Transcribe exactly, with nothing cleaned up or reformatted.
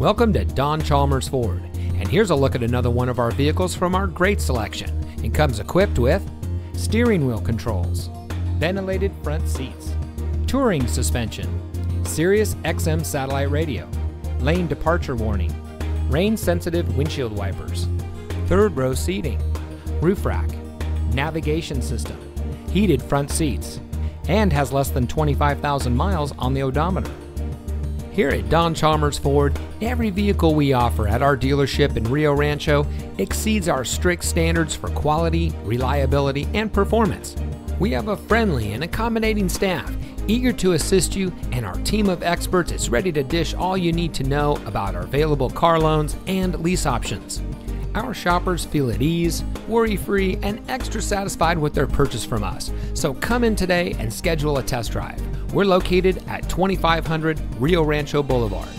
Welcome to Don Chalmers Ford, and here's a look at another one of our vehicles from our great selection. It comes equipped with steering wheel controls, ventilated front seats, touring suspension, Sirius X M satellite radio, lane departure warning, rain-sensitive windshield wipers, third-row seating, roof rack, navigation system, heated front seats, and has less than twenty-five thousand miles on the odometer. Here at Don Chalmers Ford, every vehicle we offer at our dealership in Rio Rancho exceeds our strict standards for quality, reliability, and performance. We have a friendly and accommodating staff eager to assist you, and our team of experts is ready to dish all you need to know about our available car loans and lease options. Our shoppers feel at ease, worry-free, and extra satisfied with their purchase from us. So come in today and schedule a test drive. We're located at twenty-five hundred Rio Rancho Boulevard.